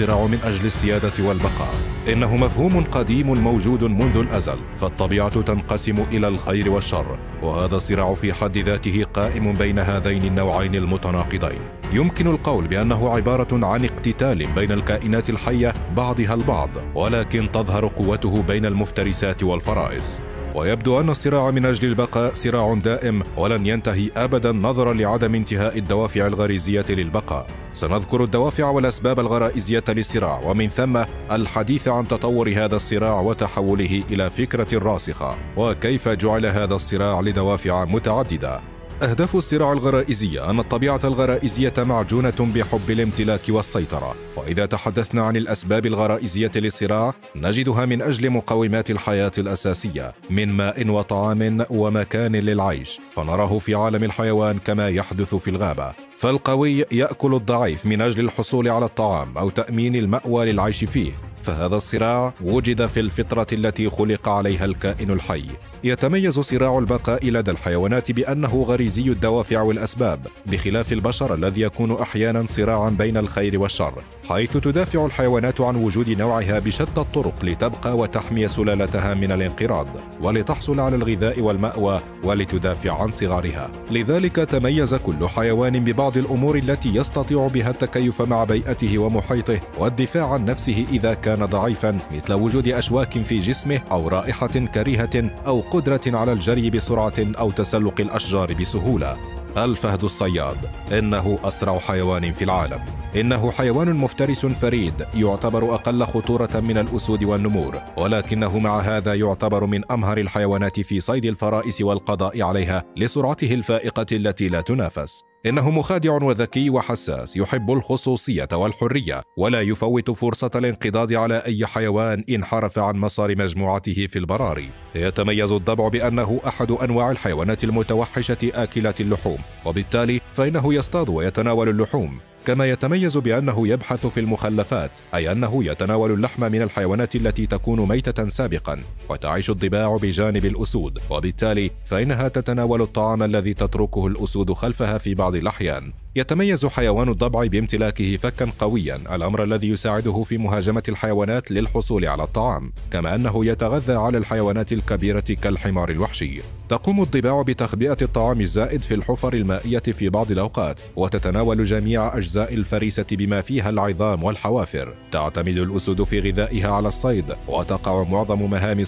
الصراع من أجل السيادة والبقاء إنه مفهوم قديم موجود منذ الأزل، فالطبيعة تنقسم إلى الخير والشر، وهذا الصراع في حد ذاته قائم بين هذين النوعين المتناقضين. يمكن القول بأنه عبارة عن اقتتال بين الكائنات الحية بعضها البعض، ولكن تظهر قوته بين المفترسات والفرائس. ويبدو أن الصراع من أجل البقاء صراع دائم ولن ينتهي أبدا نظرا لعدم انتهاء الدوافع الغريزية للبقاء. سنذكر الدوافع والأسباب الغرائزية للصراع، ومن ثم الحديث عن تطور هذا الصراع وتحوله إلى فكرة راسخة، وكيف جعل هذا الصراع لدوافع متعددة. أهداف الصراع الغرائزية أن الطبيعة الغرائزية معجونة بحب الامتلاك والسيطرة، وإذا تحدثنا عن الأسباب الغرائزية للصراع نجدها من أجل مقومات الحياة الأساسية من ماء وطعام ومكان للعيش، فنراه في عالم الحيوان كما يحدث في الغابة، فالقوي يأكل الضعيف من أجل الحصول على الطعام أو تأمين المأوى للعيش فيه. فهذا الصراع وجد في الفطرة التي خلق عليها الكائن الحي. يتميز صراع البقاء لدى الحيوانات بأنه غريزي الدوافع والأسباب، بخلاف البشر الذي يكون أحيانا صراعا بين الخير والشر، حيث تدافع الحيوانات عن وجود نوعها بشتى الطرق لتبقى وتحمي سلالتها من الانقراض، ولتحصل على الغذاء والمأوى، ولتدافع عن صغارها. لذلك تميز كل حيوان ببعض الأمور التي يستطيع بها التكيف مع بيئته ومحيطه والدفاع عن نفسه إذا كان ضعيفا، مثل وجود أشواك في جسمه أو رائحة كريهة أو قدرة على الجري بسرعة أو تسلق الأشجار بسهولة. الفهد الصياد إنه أسرع حيوان في العالم. إنه حيوان مفترس فريد يعتبر أقل خطورة من الأسود والنمور، ولكنه مع هذا يعتبر من أمهر الحيوانات في صيد الفرائس والقضاء عليها لسرعته الفائقة التي لا تنافس. إنه مخادع وذكي وحساس، يحب الخصوصية والحرية، ولا يفوت فرصة الانقضاض على أي حيوان انحرف عن مسار مجموعته في البراري. يتميز الضبع بأنه أحد أنواع الحيوانات المتوحشة آكلة اللحوم، وبالتالي فإنه يصطاد ويتناول اللحوم. كما يتميز بأنه يبحث في المخلفات، أي أنه يتناول اللحم من الحيوانات التي تكون ميتة سابقا، وتعيش الضباع بجانب الأسود، وبالتالي فإنها تتناول الطعام الذي تتركه الأسود خلفها في بعض الأحيان. يتميز حيوان الضبع بامتلاكه فكا قويا، الأمر الذي يساعده في مهاجمة الحيوانات للحصول على الطعام، كما أنه يتغذى على الحيوانات الكبيرة كالحمار الوحشي. تقوم الضباع بتخبئة الطعام الزائد في الحفر المائية في بعض الأوقات، وتتناول جميع أجزاء الفريسة بما فيها العظام والحوافر. تعتمد الأسود في غذائها على الصيد، وتقع معظم مهام الصيد